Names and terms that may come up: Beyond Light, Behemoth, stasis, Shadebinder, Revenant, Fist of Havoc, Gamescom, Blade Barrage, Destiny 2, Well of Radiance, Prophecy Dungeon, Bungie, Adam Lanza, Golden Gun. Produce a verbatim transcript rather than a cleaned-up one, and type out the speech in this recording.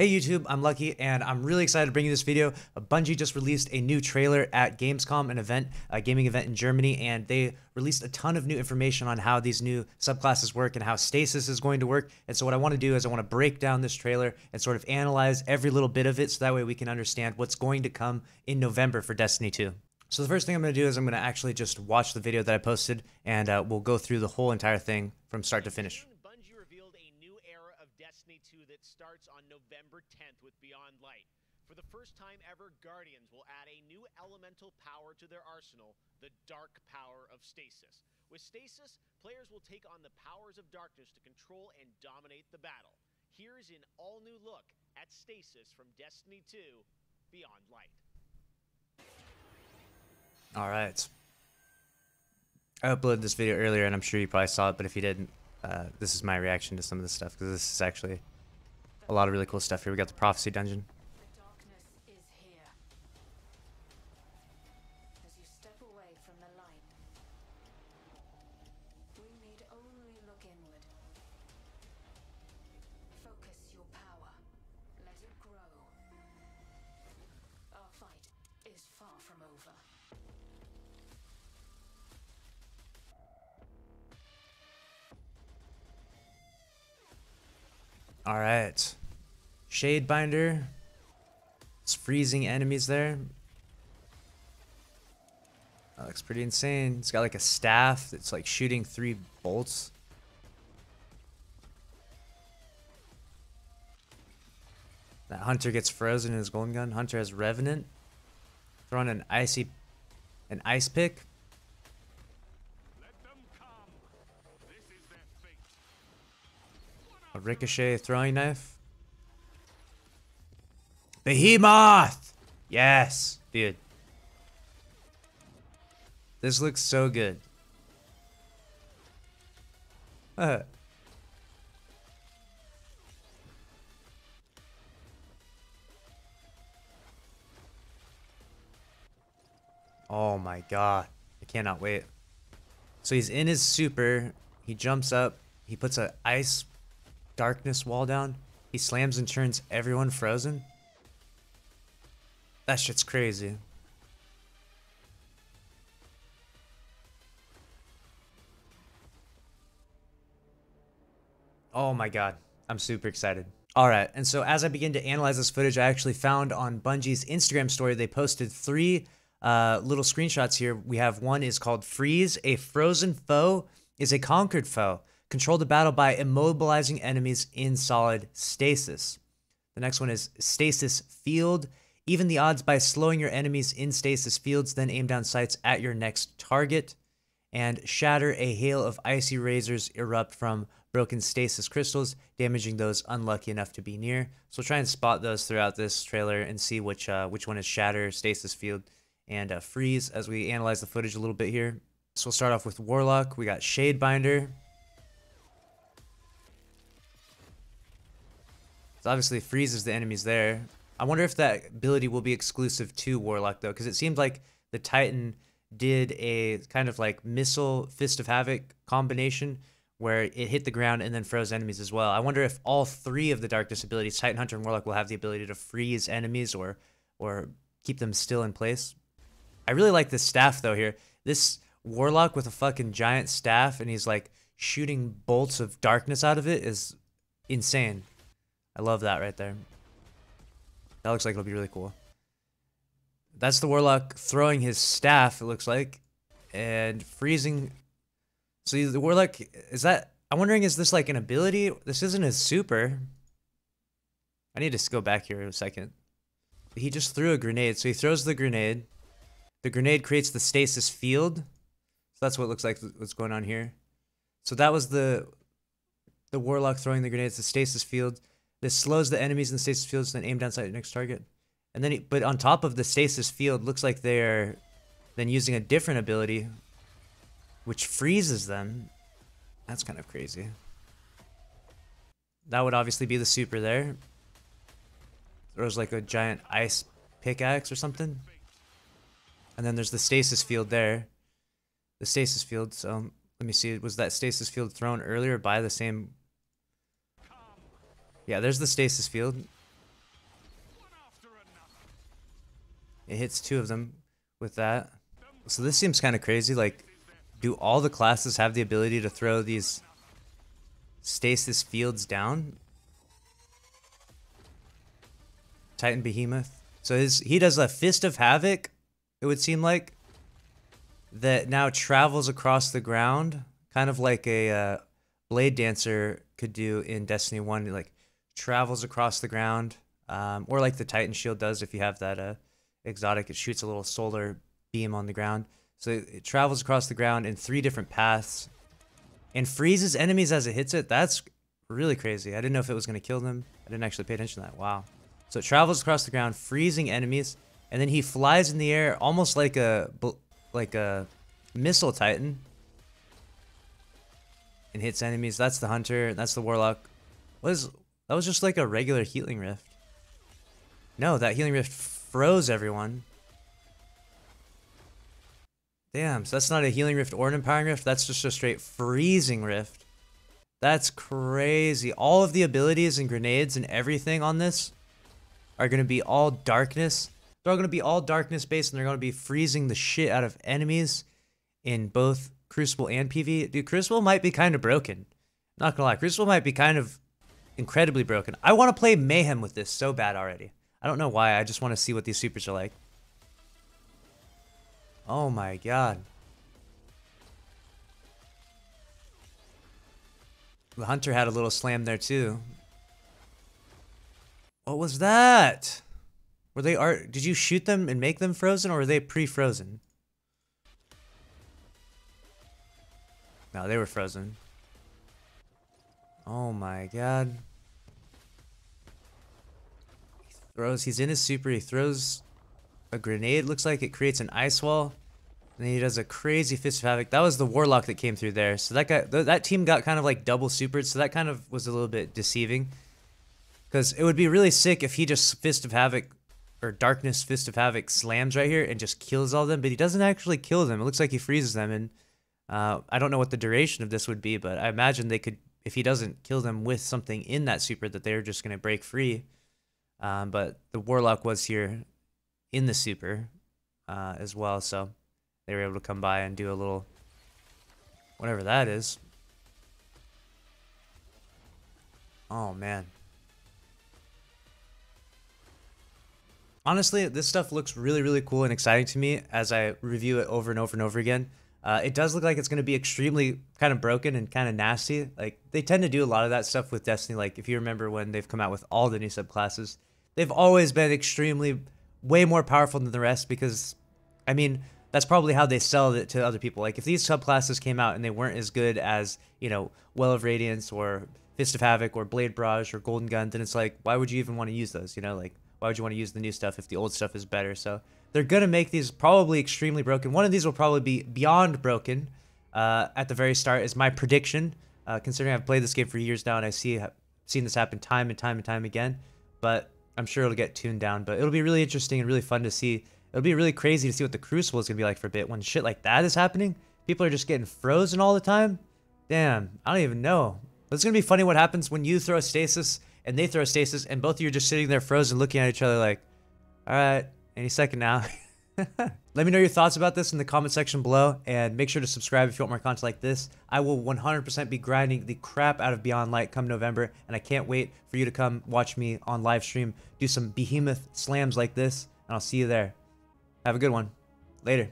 Hey YouTube, I'm Lucky and I'm really excited to bring you this video. Bungie just released a new trailer at Gamescom, an event, a gaming event in Germany, and they released a ton of new information on how these new subclasses work and how stasis is going to work. And so what I want to do is I want to break down this trailer and sort of analyze every little bit of it so that way we can understand what's going to come in November for Destiny two. So the first thing I'm going to do is I'm going to actually just watch the video that I posted and uh, we'll go through the whole entire thing from start to finish. Destiny two that starts on November tenth with Beyond Light. For the first time ever, Guardians will add a new elemental power to their arsenal, the dark power of stasis. With stasis, players will take on the powers of darkness to control and dominate the battle. Here's an all-new look at stasis from Destiny two, Beyond Light. All right. I uploaded this video earlier, and I'm sure you probably saw it, but if you didn't, Uh, this is my reaction to some of this stuff, because this is actually a lot of really cool stuff here. We got the Prophecy Dungeon. The darkness is here. As you step away from the light, we need only look inward. Focus your power. Let it grow. Our fight is far from over. All right, Shadebinder, it's freezing enemies there. That looks pretty insane. It's got like a staff that's like shooting three bolts. That hunter gets frozen in his golden gun. Hunter has Revenant. Throwing an icy, an ice pick. A ricochet throwing knife. Behemoth! Yes, dude. This looks so good. Uh. Oh my god. I cannot wait. So he's in his super. He jumps up. He puts an ice darkness wall down. He slams and turns everyone frozen. That shit's crazy. Oh my god, I'm super excited. All right, and so as I begin to analyze this footage, I actually found on Bungie's Instagram story they posted three uh, little screenshots here. We have one is called Freeze. A frozen foe is a conquered foe. Control the battle by immobilizing enemies in solid stasis. The next one is stasis field. Even the odds by slowing your enemies in stasis fields, then aim down sights at your next target. And shatter, a hail of icy razors erupt from broken stasis crystals, damaging those unlucky enough to be near. So we'll try and spot those throughout this trailer and see which uh, which one is shatter, stasis field, and uh, freeze as we analyze the footage a little bit here. So we'll start off with Warlock. We got Shadebinder. So obviously freezes the enemies there. I wonder if that ability will be exclusive to Warlock, though, because it seemed like the Titan did a kind of like missile Fist of Havoc combination where it hit the ground and then froze enemies as well. I wonder if all three of the Darkness abilities, Titan, Hunter, and Warlock, will have the ability to freeze enemies or or keep them still in place. I really like this staff, though, here. This Warlock with a fucking giant staff, and he's like shooting bolts of darkness out of it, is insane. I love that right there. That looks like it'll be really cool. That's the Warlock throwing his staff, it looks like, and freezing. So the Warlock, is that, I'm wondering, is this like an ability? This isn't his super. I need to go back here a second. He just threw a grenade, so he throws the grenade. The grenade creates the stasis field. So that's what it looks like what's going on here. So that was the, the Warlock throwing the grenades, the stasis field. This slows the enemies in the stasis fields, then aim down sight at your next target. And then, he, but on top of the stasis field, looks like they're then using a different ability, which freezes them. That's kind of crazy. That would obviously be the super there. Throws like a giant ice pickaxe or something. And then there's the stasis field there. The stasis field, so let me see, was that stasis field thrown earlier by the same... Yeah, there's the stasis field. It hits two of them with that. So this seems kind of crazy. Like, do all the classes have the ability to throw these stasis fields down? Titan Behemoth. So his he does a Fist of Havoc, it would seem like, that now travels across the ground, kind of like a uh, Blade Dancer could do in Destiny one. It, like, travels across the ground, um, or like the Titan Shield does if you have that uh, exotic. It shoots a little solar beam on the ground. So it, it travels across the ground in three different paths and freezes enemies as it hits it. That's really crazy. I didn't know if it was going to kill them. I didn't actually pay attention to that. Wow. So it travels across the ground, freezing enemies, and then he flies in the air almost like a like a missile Titan and hits enemies. That's the Hunter. That's the Warlock. What is, that was just like a regular Healing Rift. No, that Healing Rift froze everyone. Damn, so that's not a Healing Rift or an Empowering Rift. That's just a straight freezing rift. That's crazy. All of the abilities and grenades and everything on this are going to be all darkness. They're all going to be all darkness based, and they're going to be freezing the shit out of enemies in both Crucible and P V. Dude, Crucible might be kind of broken. Not going to lie. Crucible might be kind of incredibly broken. I want to play Mayhem with this so bad already. I don't know why. I just want to see what these supers are like. Oh my god. The Hunter had a little slam there too. What was that? Were they art? Did you shoot them and make them frozen, or were they pre-frozen? No, they were frozen. Oh my god. He throws. He's in his super. He throws a grenade. Looks like it creates an ice wall. And then he does a crazy Fist of Havoc. That was the Warlock that came through there. So that guy, th that team got kind of like double supered. So that kind of was a little bit deceiving. Because it would be really sick if he just Fist of Havoc, or Darkness Fist of Havoc, slams right here and just kills all of them. But he doesn't actually kill them. It looks like he freezes them. And uh, I don't know what the duration of this would be, but I imagine they could, if he doesn't kill them with something in that super, that they're just going to break free. Um, but the Warlock was here in the super uh, as well. So they were able to come by and do a little, whatever that is. Oh, man. Honestly, this stuff looks really, really cool and exciting to me as I review it over and over and over again. Uh, it does look like it's going to be extremely kind of broken and kind of nasty. Like, they tend to do a lot of that stuff with Destiny. Like, if you remember when they've come out with all the new subclasses, they've always been extremely, way more powerful than the rest because, I mean, that's probably how they sell it to other people. Like, if these subclasses came out and they weren't as good as, you know, Well of Radiance or Fist of Havoc or Blade Barrage or Golden Gun, then it's like, why would you even want to use those, you know, like... Why would you want to use the new stuff if the old stuff is better? So they're going to make these probably extremely broken. One of these will probably be beyond broken uh, at the very start is my prediction. Uh, considering I've played this game for years now and I see I've seen this happen time and time and time again. But I'm sure it'll get tuned down. But it'll be really interesting and really fun to see. It'll be really crazy to see what the Crucible is going to be like for a bit. When shit like that is happening, people are just getting frozen all the time. Damn, I don't even know. But it's going to be funny what happens when you throw stasis and they throw stasis, and both of you are just sitting there frozen looking at each other like, alright, any second now. Let me know your thoughts about this in the comment section below, and make sure to subscribe if you want more content like this. I will one hundred percent be grinding the crap out of Beyond Light come November, and I can't wait for you to come watch me on live stream do some behemoth slams like this, and I'll see you there. Have a good one. Later.